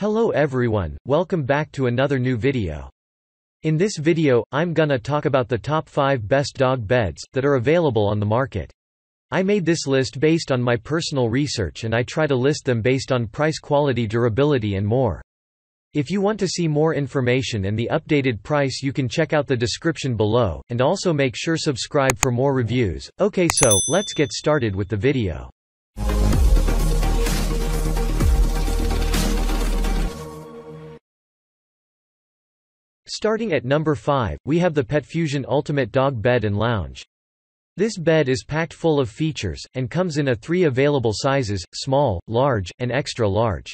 Hello everyone, welcome back to another new video. In this video, I'm gonna talk about the top 5 best dog beds that are available on the market. I made this list based on my personal research and I try to list them based on price, quality, durability and more. If you want to see more information and the updated price, you can check out the description below, and also make sure subscribe for more reviews. Okay, so let's get started with the video. Starting at number 5, we have the PetFusion Ultimate Dog Bed and Lounge. This bed is packed full of features, and comes in three available sizes, small, large, and extra large.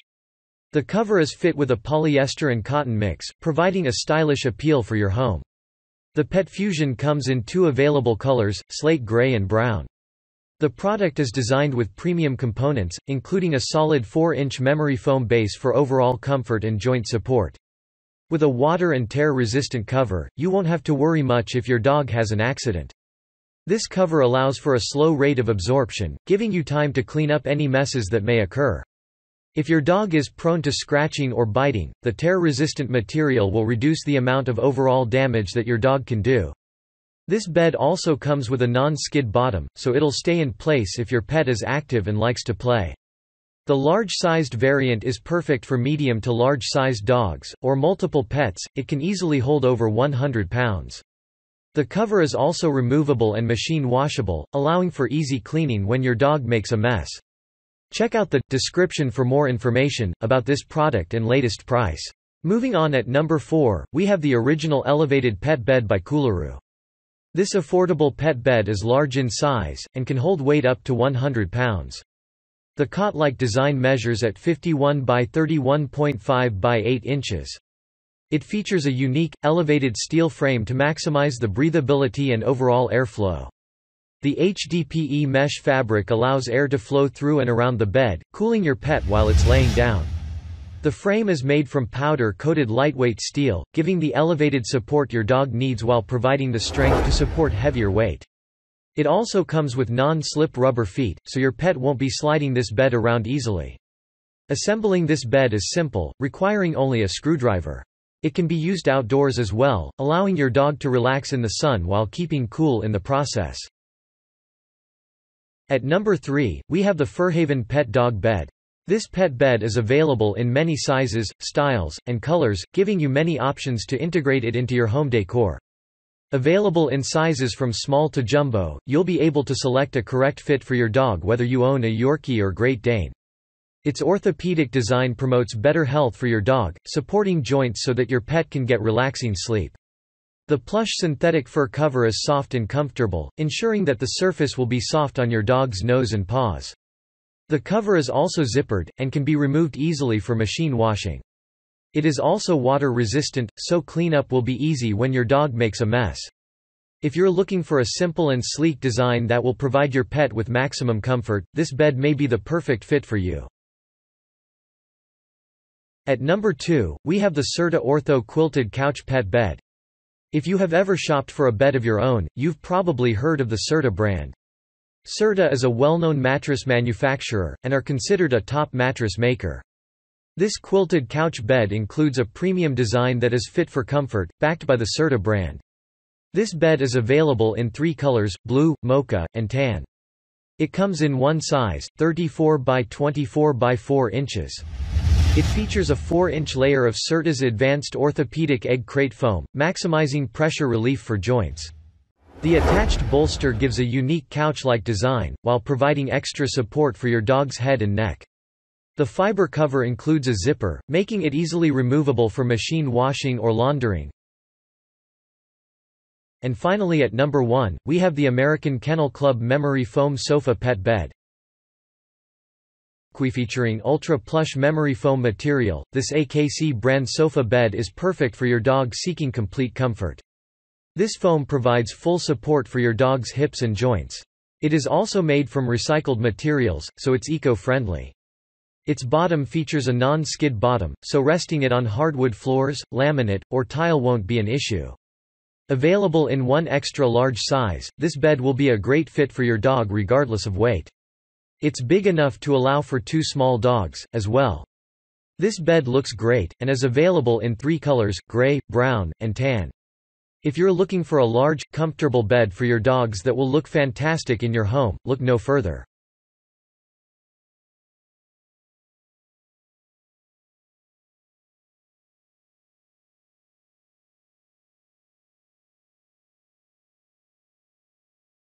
The cover is fit with a polyester and cotton mix, providing a stylish appeal for your home. The PetFusion comes in two available colors, slate gray and brown. The product is designed with premium components, including a solid 4-inch memory foam base for overall comfort and joint support. With a water and tear resistant cover, you won't have to worry much if your dog has an accident. This cover allows for a slow rate of absorption, giving you time to clean up any messes that may occur. If your dog is prone to scratching or biting, the tear resistant material will reduce the amount of overall damage that your dog can do. This bed also comes with a non-skid bottom, so it'll stay in place if your pet is active and likes to play. The large-sized variant is perfect for medium to large-sized dogs, or multiple pets. It can easily hold over 100 pounds. The cover is also removable and machine washable, allowing for easy cleaning when your dog makes a mess. Check out the description for more information about this product and latest price. Moving on, at number 4, we have the Original Elevated Pet Bed by Coolaroo. This affordable pet bed is large in size, and can hold weight up to 100 pounds. The cot-like design measures at 51 by 31.5 by 8 inches. It features a unique, elevated steel frame to maximize the breathability and overall airflow. The HDPE mesh fabric allows air to flow through and around the bed, cooling your pet while it's laying down. The frame is made from powder-coated lightweight steel, giving the elevated support your dog needs while providing the strength to support heavier weight. It also comes with non-slip rubber feet, so your pet won't be sliding this bed around easily. Assembling this bed is simple, requiring only a screwdriver. It can be used outdoors as well, allowing your dog to relax in the sun while keeping cool in the process. At number 3, we have the Furhaven Pet Dog Bed. This pet bed is available in many sizes, styles, and colors, giving you many options to integrate it into your home decor. Available in sizes from small to jumbo, you'll be able to select a correct fit for your dog whether you own a Yorkie or Great Dane. Its orthopedic design promotes better health for your dog, supporting joints so that your pet can get relaxing sleep. The plush synthetic fur cover is soft and comfortable, ensuring that the surface will be soft on your dog's nose and paws. The cover is also zippered, and can be removed easily for machine washing. It is also water-resistant, so cleanup will be easy when your dog makes a mess. If you're looking for a simple and sleek design that will provide your pet with maximum comfort, this bed may be the perfect fit for you. At number 2, we have the Serta Ortho Quilted Couch Pet Bed. If you have ever shopped for a bed of your own, you've probably heard of the Serta brand. Serta is a well-known mattress manufacturer, and are considered a top mattress maker. This quilted couch bed includes a premium design that is fit for comfort, backed by the Serta brand. This bed is available in three colors, blue, mocha, and tan. It comes in one size, 34 by 24 by 4 inches. It features a 4-inch layer of Serta's advanced orthopedic egg crate foam, maximizing pressure relief for joints. The attached bolster gives a unique couch-like design, while providing extra support for your dog's head and neck. The fiber cover includes a zipper, making it easily removable for machine washing or laundering. And finally, at number 1, we have the American Kennel Club Memory Foam Sofa Pet Bed. Featuring ultra-plush memory foam material, this AKC brand sofa bed is perfect for your dog seeking complete comfort. This foam provides full support for your dog's hips and joints. It is also made from recycled materials, so it's eco-friendly. Its bottom features a non-skid bottom, so resting it on hardwood floors, laminate, or tile won't be an issue. Available in one extra large size, this bed will be a great fit for your dog regardless of weight. It's big enough to allow for two small dogs, as well. This bed looks great, and is available in three colors, gray, brown, and tan. If you're looking for a large, comfortable bed for your dogs that will look fantastic in your home, look no further.